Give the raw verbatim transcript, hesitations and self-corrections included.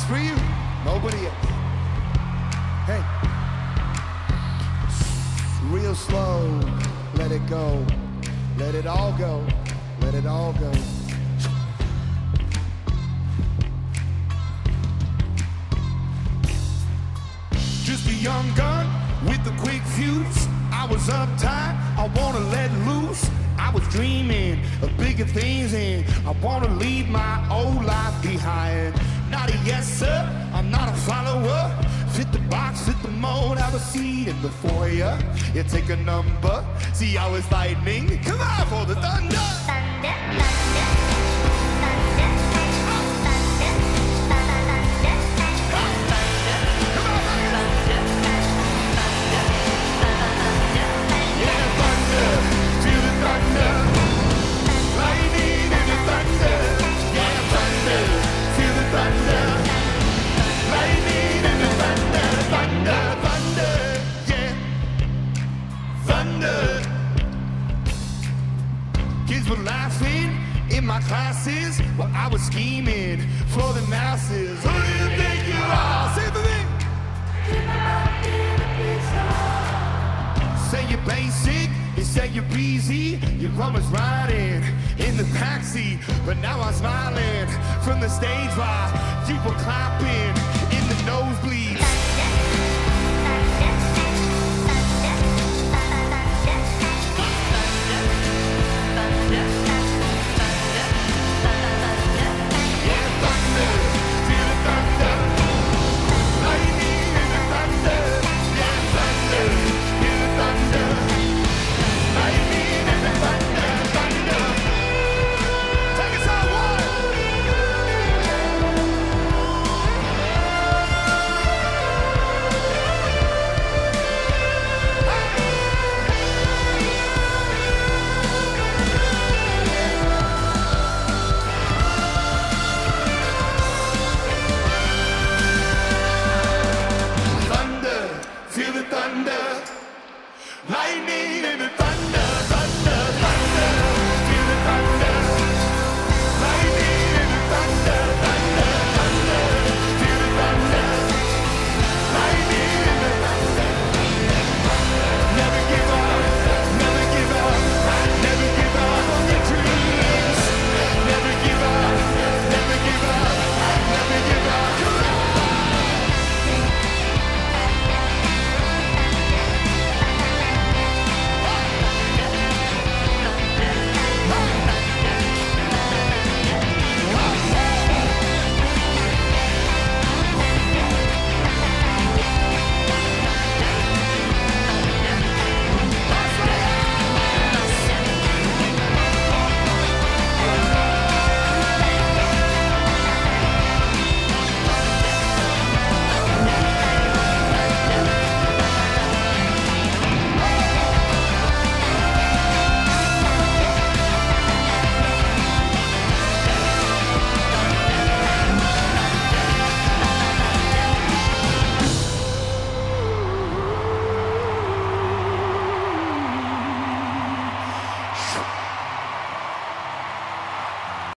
was for you, nobody else. Hey, real slow, let it go, let it all go, let it all go. Just a young gun with a quick fuse. I was uptight, I wanna let loose. I was dreaming of bigger things and I wanna leave my old life behind. Not a yes sir, I'm not a follower. Fit the box, fit the mold, have a seat in the foyer. You take a number, see how it's lightning. Come on for the thunder! Thunder, thunder. Laughing in my classes, well, I was scheming for the masses. Who do you think you are? Say for me. Say you're basic, you say you're breezy. Your mom was riding in the backseat, but now I'm smiling from the stage while you were clapping.